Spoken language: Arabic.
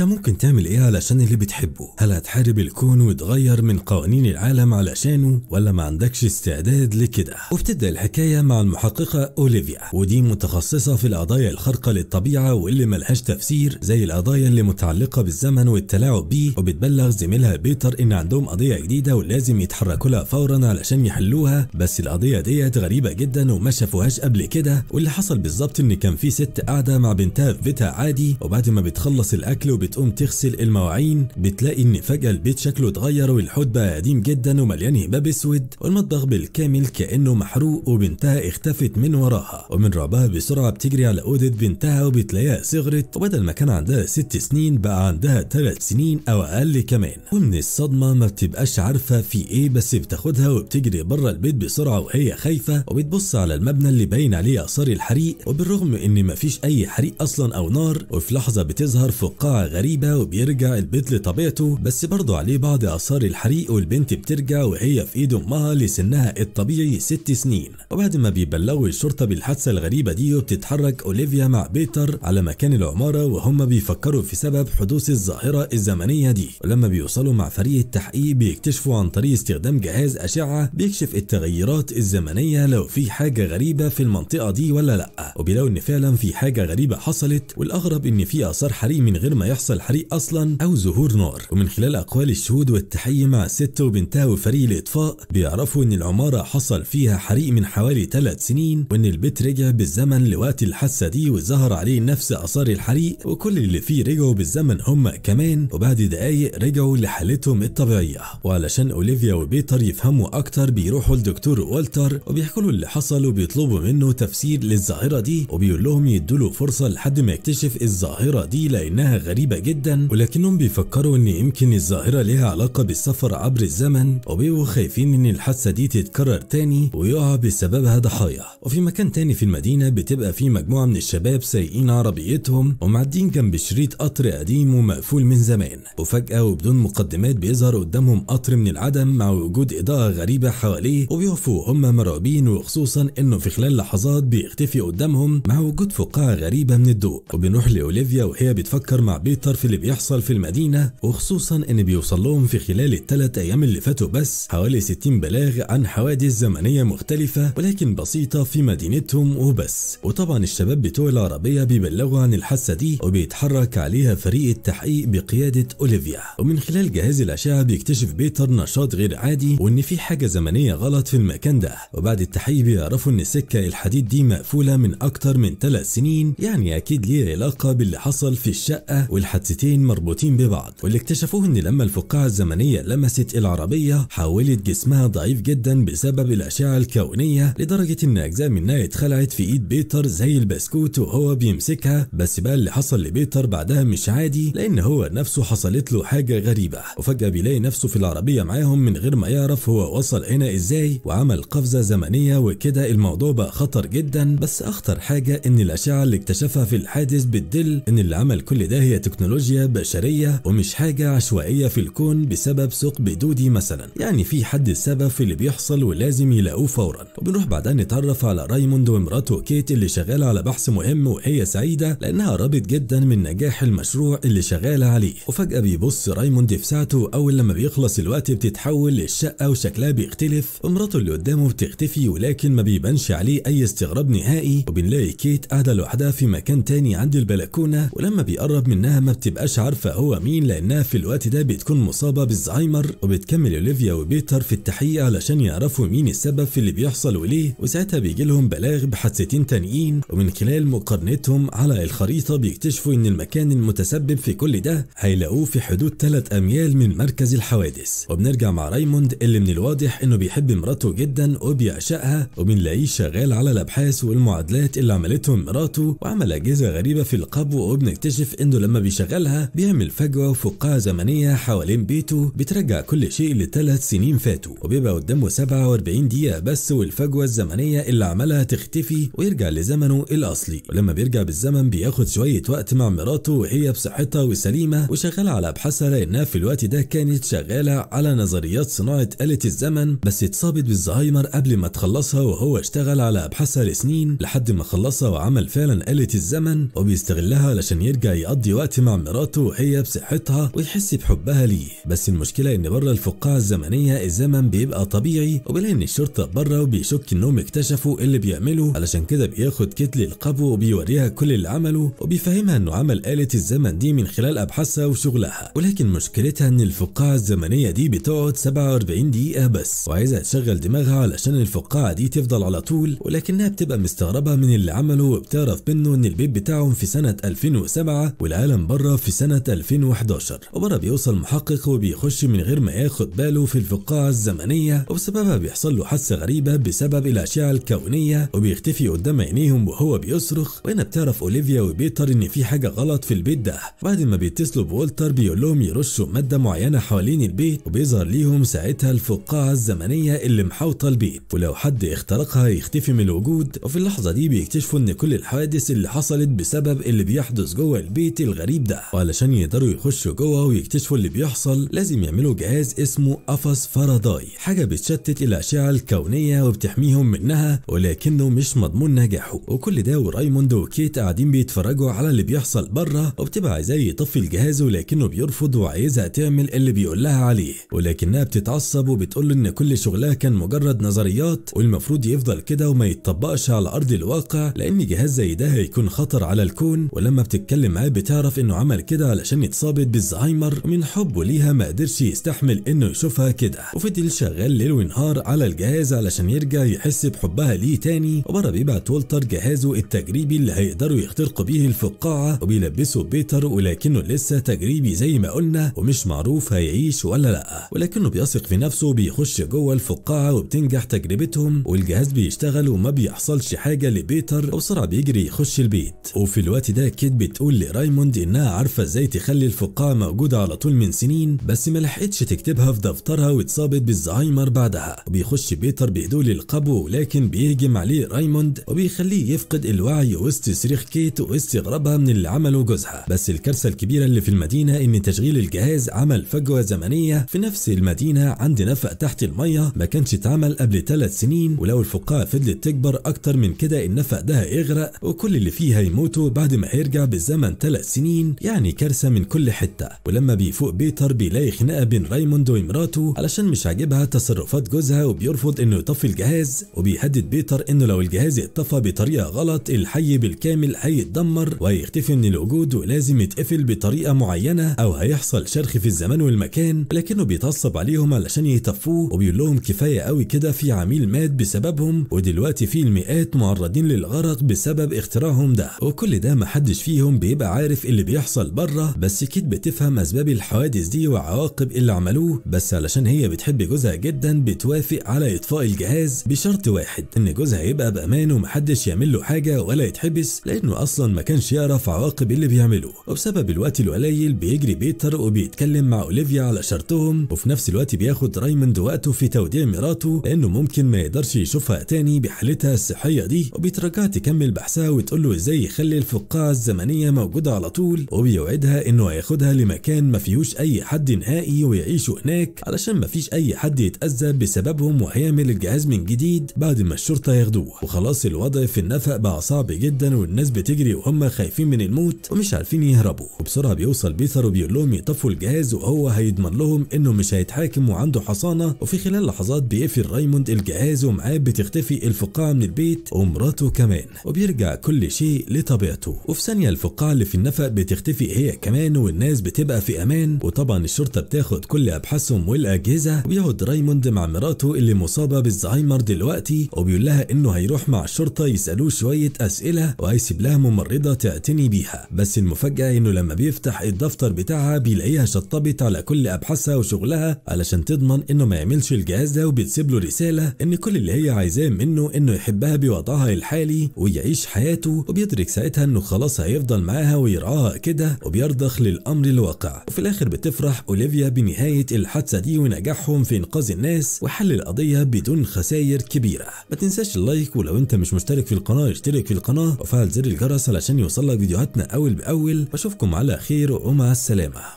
انت ممكن تعمل ايه علشان اللي بتحبه؟ هل هتحارب الكون وتغير من قوانين العالم علشانه، ولا ما عندكش استعداد لكده؟ وبتبدا الحكايه مع المحققه اوليفيا، ودي متخصصه في القضايا الخارقه للطبيعه واللي ملهاش تفسير زي القضايا اللي متعلقه بالزمن والتلاعب بيه، وبتبلغ زميلها بيتر ان عندهم قضيه جديده ولازم يتحركوا لها فورا علشان يحلوها، بس القضيه ديت غريبه جدا وما شافوهاش قبل كده. واللي حصل بالظبط ان كان في ست قاعده مع بنتها في بيتها عادي، وبعد ما بتخلص الاكل وبتقوم تغسل المواعين بتلاقي ان فجاه البيت شكله اتغير، والحوض بقى قديم جدا ومليان هباب اسود، والمطبخ بالكامل كانه محروق، وبنتها اختفت من وراها. ومن رعبها بسرعه بتجري على اوضه بنتها وبتلاقيها صغرت، وبدل ما كان عندها 6 سنين بقى عندها 3 سنين او اقل كمان. ومن الصدمه ما بتبقاش عارفه في ايه، بس بتاخدها وبتجري بره البيت بسرعه وهي خايفه، وبتبص على المبنى اللي باين عليه اثار الحريق، وبالرغم ان مفيش اي حريق اصلا او نار. وفي لحظه بتظهر فقاعه غريبه وبيرجع البيت لطبيعته، بس برضه عليه بعض اثار الحريق، والبنت بترجع وهي في ايد امها لسنها الطبيعي 6 سنين. وبعد ما بيبلغوا الشرطه بالحادثه الغريبه دي، وبتتحرك اوليفيا مع بيتر على مكان العماره، وهم بيفكروا في سبب حدوث الظاهره الزمنيه دي. ولما بيوصلوا مع فريق التحقيق بيكتشفوا عن طريق استخدام جهاز اشعه بيكشف التغيرات الزمنيه لو في حاجه غريبه في المنطقه دي ولا لا، وبيلاقوا ان فعلا في حاجه غريبه حصلت، والاغرب ان في اثار حريق من غير ما يحصل حريق اصلا او ظهور نار. ومن خلال اقوال الشهود والتحية مع الست وبنتها وفريق الاطفاء بيعرفوا ان العماره حصل فيها حريق من حوالي 3 سنين، وان البيت رجع بالزمن لوقت الحادثه دي وظهر عليه نفس اثار الحريق، وكل اللي فيه رجعوا بالزمن هم كمان، وبعد دقايق رجعوا لحالتهم الطبيعيه. وعلشان اوليفيا وبيتر يفهموا اكتر بيروحوا لدكتور والتر وبيحكوا له اللي حصل، وبيطلبوا منه تفسير للظاهره دي، وبيقول لهم يدوا له فرصه لحد ما يكتشف الظاهره دي لانها غريبه جدا، ولكنهم بيفكروا ان يمكن الظاهره ليها علاقه بالسفر عبر الزمن، وبيبقوا خايفين ان الحادثه دي تتكرر تاني ويقع بسببها ضحايا. وفي مكان تاني في المدينه بتبقى في مجموعه من الشباب سايقين عربيتهم ومعدين جنب شريط قطر قديم ومقفول من زمان، وفجاه وبدون مقدمات بيظهر قدامهم قطر من العدم مع وجود اضاءه غريبه حواليه، وبيقفوا هم مرعوبين، وخصوصا انه في خلال لحظات بيختفي قدامهم مع وجود فقاعه غريبه من الضوء. وبنروح لاوليفيا وهي بتفكر مع بيتر في اللي بيحصل في المدينه، وخصوصا ان بيوصل لهم في خلال ال3 ايام اللي فاتوا بس حوالي 60 بلاغ عن حوادث زمنيه مختلفه ولكن بسيطه في مدينتهم وبس. وطبعا الشباب بتوع العربيه بيبلغوا عن الحادثه دي وبيتحرك عليها فريق التحقيق بقياده اوليفيا، ومن خلال جهاز الاشعه بيكتشف بيتر نشاط غير عادي وان في حاجه زمنيه غلط في المكان ده. وبعد التحقيق بيعرفوا ان السكه الحديد دي مقفوله من اكتر من 3 سنين، يعني اكيد ليه علاقه باللي حصل في الشقه، والحادثتين مربوطين ببعض. واللي اكتشفوه ان لما الفقاعه الزمنيه لمست العربيه حولت جسمها ضعيف جدا بسبب الاشعه الكونيه، لدرجه ان اجزاء منها اتخلعت في ايد بيتر زي البسكوت وهو بيمسكها. بس بقى اللي حصل لبيتر بعدها مش عادي، لان هو نفسه حصلت له حاجه غريبه، وفجاه بيلاقي نفسه في العربيه معاهم من غير ما يعرف هو وصل هنا ازاي، وعمل قفزه زمنيه، وكده الموضوع بقى خطر جدا. بس اخطر حاجه ان الاشعه اللي اكتشفها في الحادث بتدل ان اللي عمل كل ده هي تكنولوجيا بشريه ومش حاجه عشوائيه في الكون بسبب ثقب دودي مثلا، يعني في حد السبب في اللي بيحصل ولازم يلاقوه فورا. وبنروح بعدها نتعرف على رايموند ومراته كيت اللي شغاله على بحث مهم، وهي سعيده لانها قربت جدا من نجاح المشروع اللي شغاله عليه. وفجاه بيبص رايموند في ساعته، واول لما بيخلص الوقت بتتحول للشقه وشكلها بيختلف، ومراته اللي قدامه بتختفي ولكن ما بيبانش عليه اي استغراب نهائي. وبنلاقي كيت قاعده لوحدها في مكان تاني عند البلكونه، ولما بيقرب منها ما بتبقاش عارفه هو مين لانها في الوقت ده بتكون مصابه بالزهايمر. وبتكمل اوليفيا وبيتر في التحقيق علشان يعرفوا مين السبب في اللي بيحصل وليه، وساعتها بيجي لهم بلاغ بحادثتين تانيين، ومن خلال مقارنتهم على الخريطه بيكتشفوا ان المكان المتسبب في كل ده هيلاقوه في حدود 3 أميال من مركز الحوادث. وبنرجع مع رايموند اللي من الواضح انه بيحب مراته جدا وبيعشقها، وبنلاقيه شغال على الابحاث والمعادلات اللي عملتهم مراته، وعمل اجهزه غريبه في القبو، وبنكتشف انه لما بيشغلها بيعمل فجوه وفقاعه زمنيه حوالين بيته بترجع كل شيء ل3 سنين فاتوا، وبيبقى قدامه 47 دقيقه بس، والفجوه الزمنيه اللي عملها تختفي ويرجع لزمنه الاصلي. ولما بيرجع بالزمن بياخد شويه وقت مع مراته وهي بصحتها وسليمه وشغاله على ابحاثها، لانها في الوقت ده كانت شغاله على نظريات صناعه آلة الزمن، بس اتصابت بالزهايمر قبل ما تخلصها، وهو اشتغل على ابحاثها لسنين لحد ما خلصها وعمل فعلا آلة الزمن، وبيستغلها علشان يرجع يقضي وقت مع مراته وهي بصحتها ويحس بحبها ليه، بس المشكله ان بره الفقاعه الزمنيه الزمن بيبقى طبيعي، وبيلاقي ان الشرطه بره وبيشك انهم اكتشفوا اللي بيعمله، علشان كده بياخد كيت للقبو وبيوريها كل اللي عمله وبيفهمها انه عمل آلة الزمن دي من خلال ابحاثها وشغلها، ولكن مشكلتها ان الفقاعه الزمنيه دي بتقعد 47 دقيقه بس، وعايزه تشغل دماغها علشان الفقاعه دي تفضل على طول، ولكنها بتبقى مستغربه من اللي عمله وبتعرف منه ان البيت بتاعهم في سنه 2007 والعالم بره في سنه 2011، وبره بيوصل محقق وبيخش من غير ما ياخد باله في الفقاعه الزمنيه، وبسببها بيحصل له حادثه غريبه بسبب الاشعه الكونيه وبيختفي قدام عينيهم وهو بيصرخ، وهنا بتعرف اوليفيا وبيتر ان في حاجه غلط في البيت ده، وبعد ما بيتصلوا بولتر بيقول لهم يرشوا ماده معينه حوالين البيت، وبيظهر ليهم ساعتها الفقاعه الزمنيه اللي محاوطه البيت، ولو حد اخترقها يختفي من الوجود، وفي اللحظه دي بيكتشفوا ان كل الحوادث اللي حصلت بسبب اللي بيحدث جوه البيت الغريب ده، وعلشان يقدروا يخشوا جوه ويكتشفوا اللي بيحصل لازم يعملوا جهاز اسمه قفص فاراداي، حاجه بتشتت الاشعه الكونيه وبتحميهم منها، ولكنه مش مضمون نجاحه، وكل ده ورايموند وكيت قاعدين بيتفرجوا على اللي بيحصل بره، وبتبقى عايزاه يطفي الجهاز ولكنه بيرفض وعايزها تعمل اللي بيقول لها عليه، ولكنها بتتعصب وبتقول له ان كل شغلها كان مجرد نظريات والمفروض يفضل كده وما يتطبقش على ارض الواقع، لان جهاز زي ده هيكون خطر على الكون، ولما بتتكلم معاه بتعرف انه عمل كده علشان يتصاب بالزهايمر، ومن حبه ليها ما قدرش يستحمل انه يشوفها كده، وفضل شغال ليل ونهار على الجهاز علشان يرجع يحس بحبها ليه تاني، وبره بيبعت والتر جهازه التجريبي اللي هيقدروا يخترقوا بيه الفقاعه وبيلبسه بيتر، ولكنه لسه تجريبي زي ما قلنا ومش معروف هيعيش ولا لا، ولكنه بيثق في نفسه وبيخش جوه الفقاعه وبتنجح تجربتهم، والجهاز بيشتغل وما بيحصلش حاجه لبيتر، وبسرعه بيجري يخش البيت، وفي الوقت ده كيت بتقول لرايموند انها عارفه ازاي تخلي الفقاعه موجوده على طول من سنين، بس ما لحقتش تكتبها في دفترها واتصابت بالزهايمر بعدها، وبيخش بيتر بهدوء للقبو ولكن بيهجم عليه رايموند وبيخليه يفقد الوعي وسط صريخ كيت واستغرابها من اللي عمله جوزها، بس الكارثه الكبيره اللي في المدينه ان تشغيل الجهاز عمل فجوه زمنيه في نفس المدينه عند نفق تحت الميه ما كانش اتعمل قبل 3 سنين، ولو الفقاعه فضلت تكبر اكتر من كده النفق ده هيغرق وكل اللي فيه هيموتوا بعد ما هيرجع بالزمن 3 سنين، يعني كارثه من كل حته، ولما بيفوق بيتر بيلاقي خناقه بين رايموند ومراته علشان مش عاجبها تصرفات جوزها وبيرفض انه يطفي الجهاز، وبيهدد بيتر انه لو الجهاز اتطفى بطريقه غلط الحي بالكامل هيتدمر وهيختفي من الوجود ولازم يتقفل بطريقه معينه او هيحصل شرخ في الزمان والمكان، لكنه بيتعصب عليهم علشان يطفوه وبيقول لهم كفايه قوي كده، في عميل مات بسببهم ودلوقتي في المئات معرضين للغرق بسبب اختراعهم ده، وكل ده محدش فيهم بيبقى عارف اللي بيحصل بره، بس كيت بتفهم اسباب الحوادث دي وعواقب اللي عملوه، بس علشان هي بتحب جوزها جدا بتوافق على اطفاء الجهاز بشرط واحد، ان جوزها يبقى بامان ومحدش يعمل له حاجه ولا يتحبس لانه اصلا ما كانش يعرف عواقب اللي بيعمله، وبسبب الوقت القليل بيجري بيتر وبيتكلم مع اوليفيا على شرطهم، وفي نفس الوقت بياخد رايموند وقته في توديع مراته لانه ممكن ما يقدرش يشوفها تاني بحالتها الصحيه دي، وبيترجع تكمل بحثها وتقول له ازاي يخلي الفقاعه الزمنيه موجوده على طول، وبيوعدها انه هياخدها لمكان ما فيهوش اي حد نهائي ويعيشوا هناك علشان ما فيش اي حد يتاذى بسببهم، وهيعمل الجهاز من جديد بعد ما الشرطه ياخدوه، وخلاص الوضع في النفق بقى صعب جدا والناس بتجري وهم خايفين من الموت ومش عارفين يهربوا، وبسرعه بيوصل بيتر وبيقول لهم يطفوا الجهاز وهو هيضمن لهم انه مش هيتحاكم وعنده حصانه، وفي خلال لحظات بيقفل رايموند الجهاز ومعاه بتختفي الفقاعه من البيت ومراته كمان، وبيرجع كل شيء لطبيعته، وفي ثانيه الفقاعه اللي في النفق بتختفي هي كمان والناس بتبقى في امان، وطبعا الشرطه بتاخد كل ابحاثهم والاجهزه، وبيقعد رايموند مع مراته اللي مصابه بالزهايمر دلوقتي وبيقول لها انه هيروح مع الشرطه يسالوه شويه اسئله وهيسيب لها ممرضه تعتني بيها، بس المفاجاه انه لما بيفتح الدفتر بتاعها بيلاقيها شطبت على كل ابحاثها وشغلها علشان تضمن انه ما يعملش الجهاز ده، وبتسيب له رساله ان كل اللي هي عايزاه منه انه يحبها بوضعها الحالي ويعيش حياته، وبيدرك ساعتها انه خلاص هيفضل معاها ويرعاها كده وبيرضخ للامر الواقع، وفي الاخر بتفرح اوليفيا بنهايه الحادثه دي ونجاحهم في انقاذ الناس وحل القضيه بدون خسائر كبيره. ما تنساش اللايك، ولو انت مش مشترك في القناه اشترك في القناه وفعل زر الجرس علشان يوصلك فيديوهاتنا اول باول، واشوفكم على خير ومع السلامه.